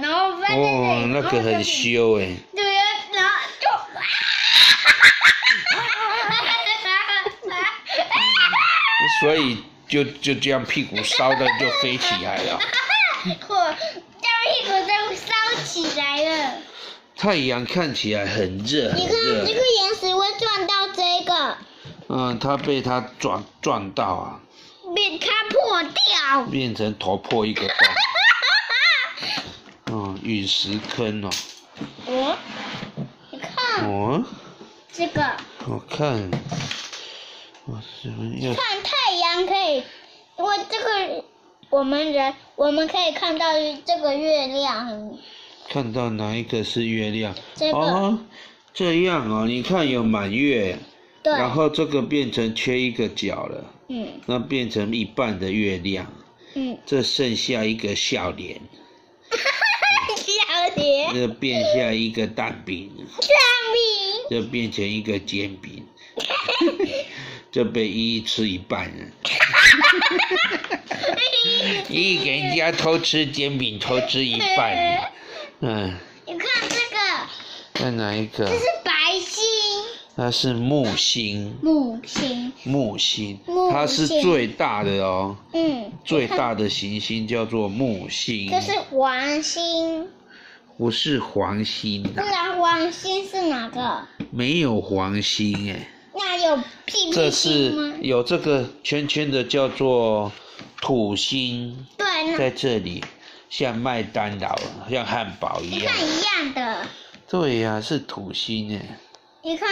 然后在那里，那个很羞哎。对呀，然后就，所以就这样屁股烧的就飞起来了。我这样屁股都烧起来了。太阳看起来很热，很热。你看这个岩石会撞到这个。嗯，它被它撞到啊。被它破掉。变成头破一个洞。嗯，陨石坑哦。哦，你看。哦。这个。我看。我怎么要？看太阳可以，因为这个我们可以看到这个月亮。看到哪一个是月亮？这个。哦，这样哦，你看有满月。对。然后这个变成缺一个角了。嗯。那变成一半的月亮。嗯。这剩下一个笑脸。笑脸。这变下一个蛋饼。蛋饼。这变成一个煎饼。这被一吃一半了。一给人家偷吃煎饼，偷吃一半。嗯，你看这个，看哪一个？这是白星，它是木星，木星，它是最大的哦，嗯，最大的行星叫做木星。这是黄星，不是黄星啊，不然黄星是哪个？没有黄星哎，那有屁屁星吗？这是有这个圈圈的叫做土星，对，在这里。像麦当劳，像汉堡一样，一样的。对呀、啊，是土星耶。你看。